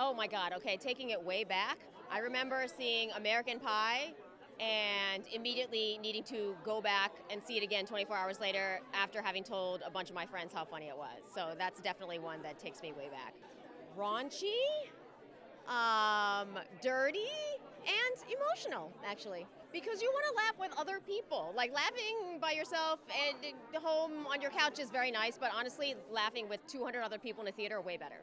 Oh my God, okay, taking it way back. I remember seeing American Pie and immediately needing to go back and see it again 24 hours later after having told a bunch of my friends how funny it was. So that's definitely one that takes me way back. Raunchy, dirty, and emotional, actually. Because you want to laugh with other people. Like, laughing by yourself at home on your couch is very nice, but honestly, laughing with 200 other people in a theater are way better.